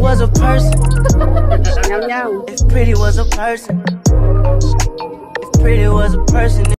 was a person, if pretty was a person, if pretty was a person.